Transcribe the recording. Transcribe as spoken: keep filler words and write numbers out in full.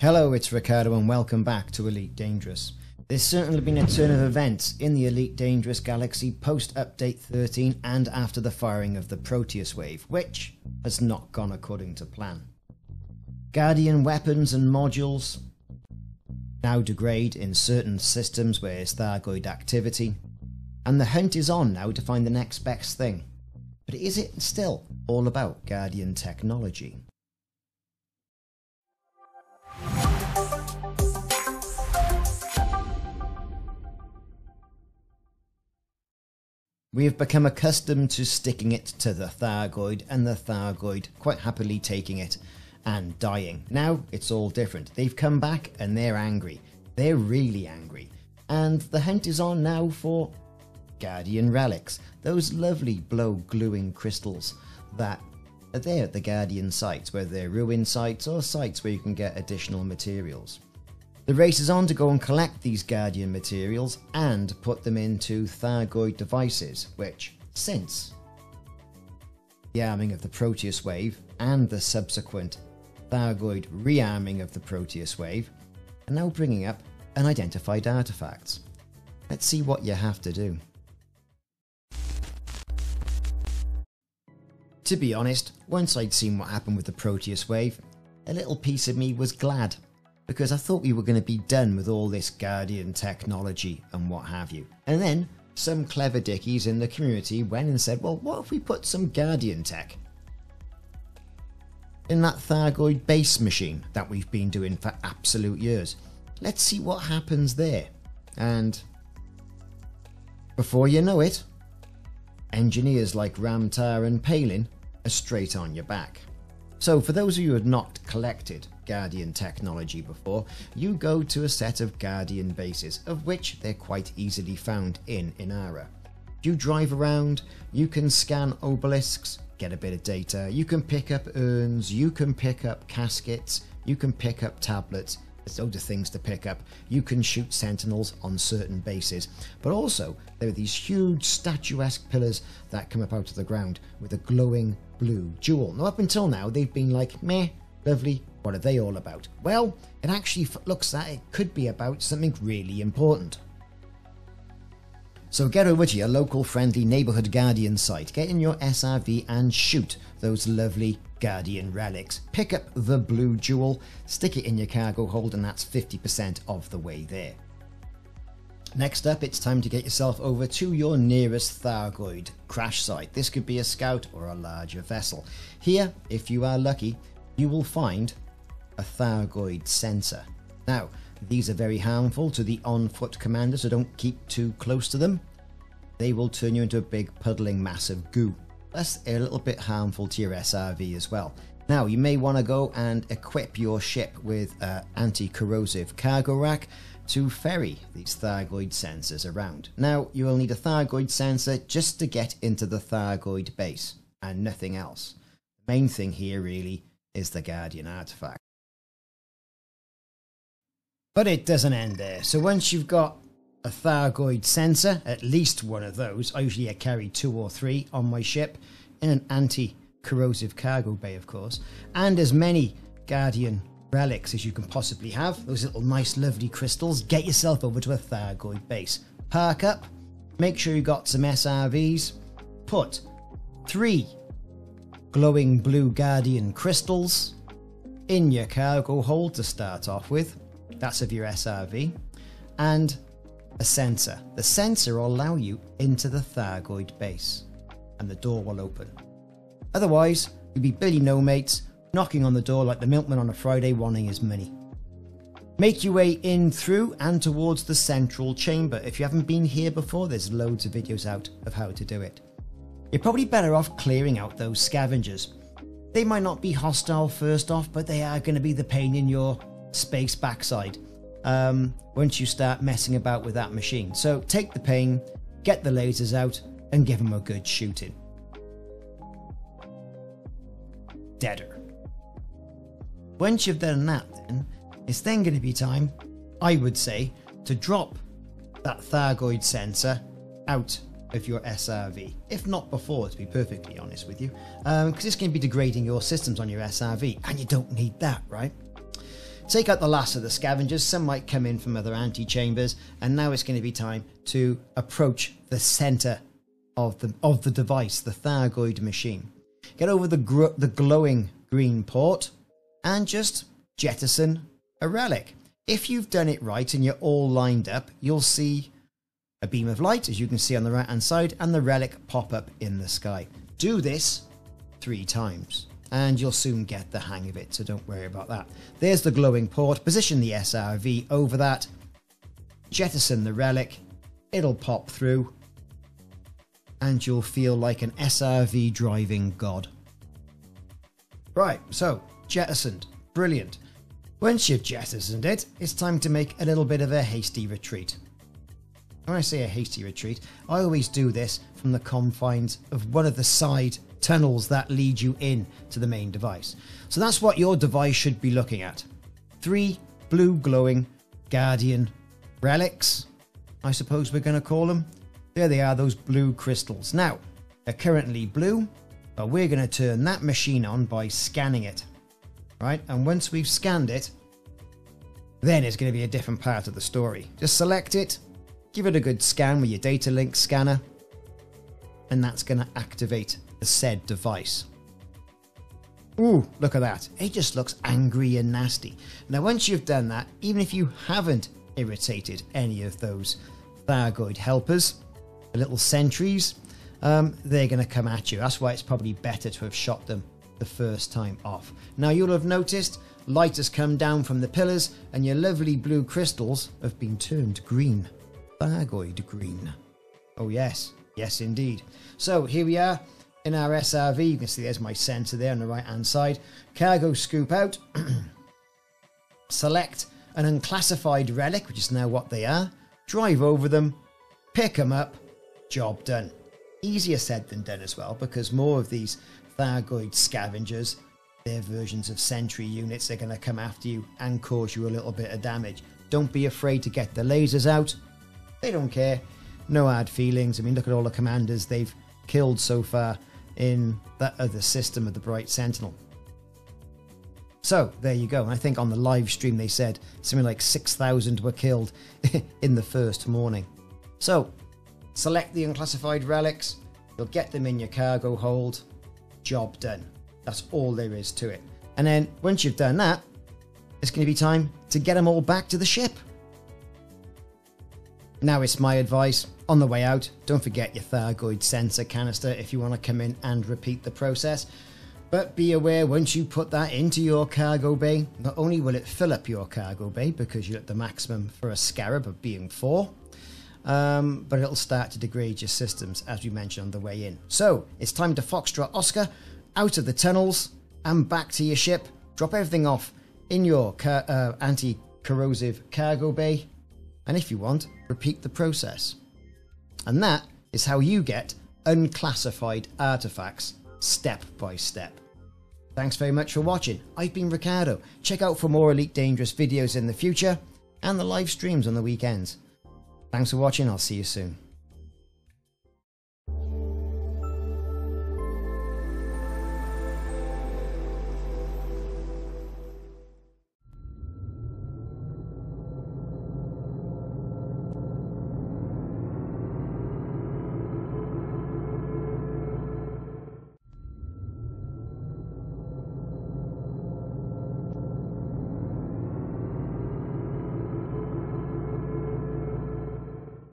Hello, it's Ricardo and welcome back to Elite Dangerous. There's certainly been a turn of events in the Elite Dangerous galaxy post-update thirteen and after the firing of the Proteus Wave, which has not gone according to plan. Guardian weapons and modules now degrade in certain systems where there's Thargoid activity, and the hunt is on now to find the next best thing. But is it still all about Guardian technology? We have become accustomed to sticking it to the Thargoid and the Thargoid quite happily taking it and dying. Now it's all different. They've come back and they're angry. They're really angry. And the hunt is on now for Guardian relics. Those lovely blow-gluing crystals that are there at the Guardian sites, whether they're ruin sites or sites where you can get additional materials. The race is on to go and collect these Guardian materials and put them into Thargoid devices, which, since the arming of the Proteus Wave and the subsequent Thargoid rearming of the Proteus Wave, are now bringing up unidentified artifacts. Let's see what you have to do. To be honest, once I'd seen what happened with the Proteus Wave, a little piece of me was glad, because I thought we were going to be done with all this Guardian technology and what have you. And then some clever dickies in the community went and said, well, what if we put some Guardian tech in that Thargoid base machine that we've been doing for absolute years? Let's see what happens there. And before you know it, engineers like Ram Tar and Palin are straight on your back. So for those of you who have not collected Guardian technology before, you go to a set of Guardian bases, of which they're quite easily found in Inara. You drive around, you can scan obelisks, get a bit of data, you can pick up urns, you can pick up caskets, you can pick up tablets, there's loads of things to pick up, you can shoot sentinels on certain bases, but also there are these huge statuesque pillars that come up out of the ground with a glowing blue jewel. Now up until now they've been like, meh, lovely, what are they all about? Well, it actually looks that it could be about something really important. So get over to your local friendly neighbourhood Guardian site, get in your S R V and shoot those lovely Guardian relics. Pick up the blue jewel, stick it in your cargo hold, and that's fifty percent of the way there. Next up, it's time to get yourself over to your nearest Thargoid crash site. This could be a scout or a larger vessel. Here, if you are lucky, you will find a Thargoid sensor. Now, these are very harmful to the on-foot commander, so don't keep too close to them. They will turn you into a big puddling mass of goo. Plus, they're a little bit harmful to your S R V as well. Now, you may want to go and equip your ship with an anti-corrosive cargo rack to ferry these Thargoid sensors around. Now, you will need a Thargoid sensor just to get into the Thargoid base and nothing else. The main thing here really is the Guardian artifact. But it doesn't end there. So once you've got a Thargoid sensor, at least one of those, I usually carry two or three on my ship, in an anti-corrosive cargo bay of course, and as many Guardian relics as you can possibly have, those little nice lovely crystals, get yourself over to a Thargoid base. Park up, make sure you got some S R Vs, put three glowing blue Guardian crystals in your cargo hold to start off with, that's of your S R V, and a sensor. The sensor will allow you into the Thargoid base and the door will open. Otherwise, you'll be Billy No Mates knocking on the door like the milkman on a Friday wanting his money. Make your way in through and towards the central chamber. If you haven't been here before, there's loads of videos out of how to do it. You're probably better off clearing out those scavengers. They might not be hostile first off, but they are going to be the pain in your space backside um, once you start messing about with that machine. So take the pain, get the lasers out, and give them a good shooting. Deader. Once you've done that then, it's then going to be time, I would say, to drop that Thargoid sensor out of your S R V, if not before, to be perfectly honest with you, because um, it's going to be degrading your systems on your S R V and you don't need that, right? Take out the last of the scavengers, some might come in from other antechambers, and now it's going to be time to approach the center of the of the device, the Thargoid machine. Get over the, gr the glowing green port and just jettison a relic. If you've done it right and you're all lined up, you'll see a beam of light, as you can see on the right hand side, and the relic pop up in the sky. Do this three times and you'll soon get the hang of it, so don't worry about that. There's the glowing port. Position the S R V over that, jettison the relic, it'll pop through, and you'll feel like an S R V driving god. Right, so jettisoned. Brilliant. Once you've jettisoned it, it's time to make a little bit of a hasty retreat. When I say a hasty retreat, I always do this from the confines of one of the side tunnels that lead you in to the main device. So that's what your device should be looking at. Three blue glowing Guardian relics, I suppose we're going to call them. There they are, those blue crystals. Now, they're currently blue, but we're going to turn that machine on by scanning it. Right, and once we've scanned it, then it's going to be a different part of the story. Just select it. Give it a good scan with your data link scanner, and that's going to activate the said device. Ooh, look at that. It just looks angry and nasty. Now, once you've done that, even if you haven't irritated any of those Thargoid helpers, the little sentries, um, they're going to come at you. That's why it's probably better to have shot them the first time off. Now, you'll have noticed light has come down from the pillars, and your lovely blue crystals have been turned green. Thargoid green. Oh yes, yes indeed. So here we are in our S R V. You can see there's my sensor there on the right hand side. Cargo scoop out. Select an unclassified relic, which is now what they are. Drive over them, pick them up, job done. Easier said than done as well, because more of these Thargoid scavengers, their versions of sentry units, are going to come after you and cause you a little bit of damage. Don't be afraid to get the lasers out. They don't care. No hard feelings. I mean, look at all the commanders they've killed so far in that other system of the Bright Sentinel. So, there you go. And I think on the live stream they said something like six thousand were killed in the first morning. So, select the unclassified relics. You'll get them in your cargo hold. Job done. That's all there is to it. And then, once you've done that, it's going to be time to get them all back to the ship. Now it's my advice, on the way out, don't forget your Thargoid sensor canister if you want to come in and repeat the process. But be aware, once you put that into your cargo bay, not only will it fill up your cargo bay because you're at the maximum for a scarab of being four, um, but it'll start to degrade your systems, as we mentioned on the way in. So, it's time to Foxtrot Oscar, out of the tunnels and back to your ship. Drop everything off in your car uh, anti-corrosive cargo bay. And if you want, repeat the process. And that is how you get unclassified artifacts step by step. Thanks very much for watching. I've been Ricardo. Check out for more Elite Dangerous videos in the future and the live streams on the weekends. Thanks for watching. I'll see you soon.